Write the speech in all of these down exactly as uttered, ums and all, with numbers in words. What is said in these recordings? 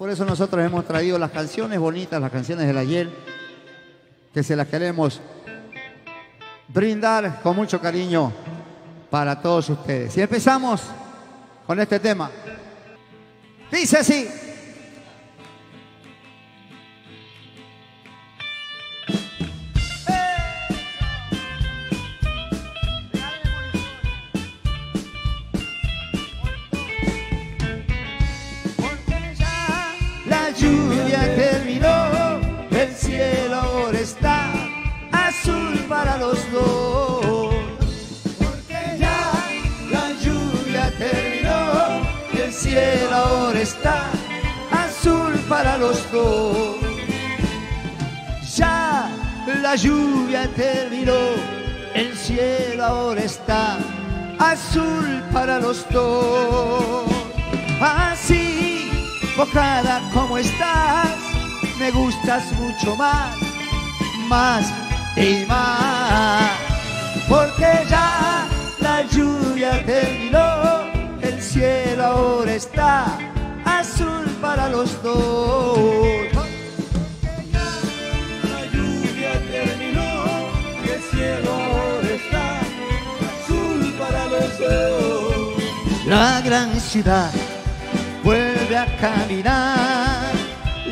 Por eso nosotros hemos traído las canciones bonitas, las canciones del ayer, que se las queremos brindar con mucho cariño para todos ustedes. Y empezamos con este tema. Dice así. La lluvia terminó, el cielo ahora está azul para los dos. El cielo ahora está azul para los dos. Ya la lluvia terminó, el cielo ahora está azul para los dos. Así, mojada como estás, me gustas mucho más, más y más. Porque ya la lluvia terminó, el cielo ahora está azul para los dos. La lluvia terminó, el cielo ahora está azul para los dos. La gran ciudad vuelve a caminar,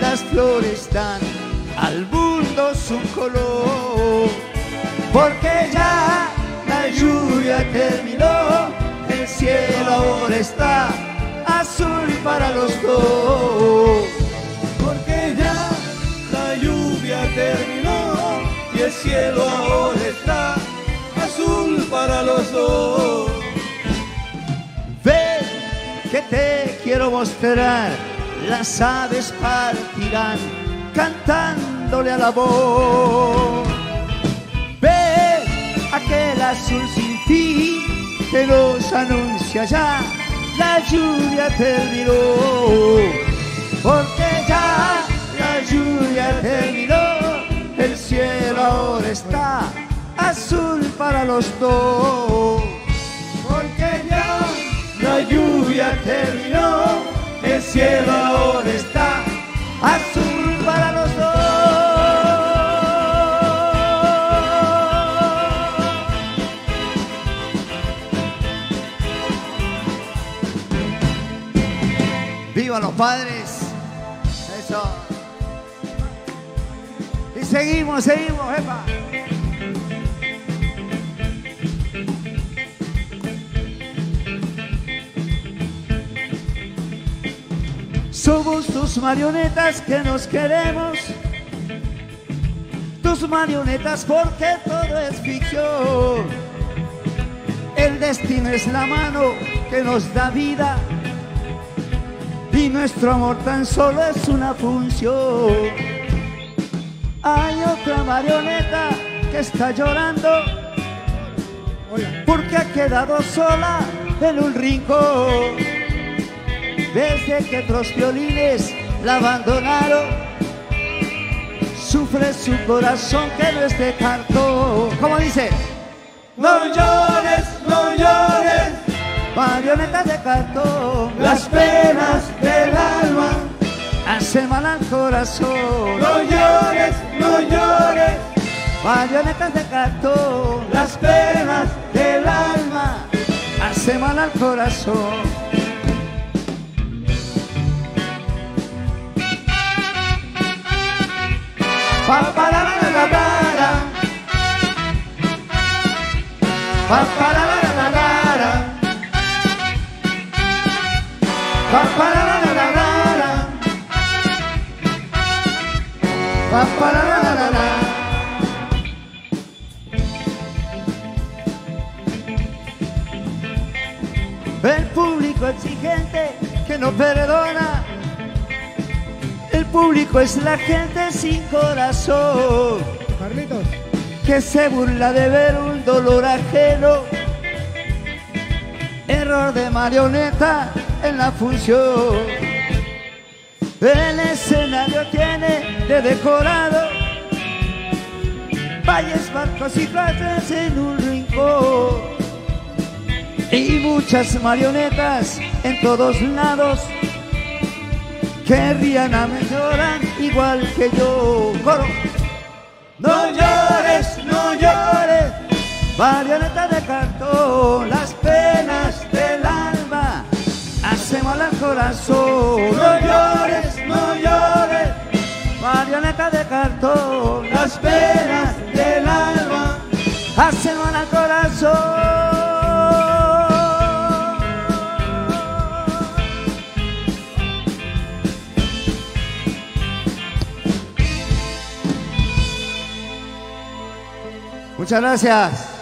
las flores dan al mundo su color. Porque ya la lluvia terminó, el cielo ahora está azul para los dos. Porque ya la lluvia terminó y el cielo ahora está azul para los dos. Ven que te quiero mostrar, las aves partirán cantándole al amor. Ven aquel azul sin fin que nos anuncia ya, la lluvia terminó. Porque ya la lluvia terminó, el cielo ahora está azul para los dos. Porque ya la lluvia terminó, el cielo ahora está azul para los dos. ¡Viva los padres! Eso. Y seguimos, seguimos, epa. Somos tus marionetas que nos queremos, tus marionetas porque todo es ficción. El destino es la mano que nos da vida, y nuestro amor tan solo es una función. Hay otra marioneta que está llorando porque ha quedado sola en un rincón. Desde que otros violines la abandonaron, sufre su corazón que no es de cartón. ¿Cómo dice? No llores, no llores, marionetas de cartón. Las penas del alma hacen mal al corazón. No llores, no llores, marionetas de cartón. Las penas del alma hacen mal al corazón. Paparararara, paparararara, pa para la la la la, pa para la la la. El público exigente que no perdona, el público es la gente sin corazón, Carlitos, que se burla de ver un dolor ajeno. Error de marioneta en la función. El escenario tiene de decorado valles, barcos y playas en un rincón, y muchas marionetas en todos lados que Rihanna me llora igual que yo. Coro. No llores, no llores, marioneta de cartón, las penas del alma hacen volar el corazón. No llores, no llores, marioneta de cartón, las penas del alma hacen volar el corazón. Muchas gracias.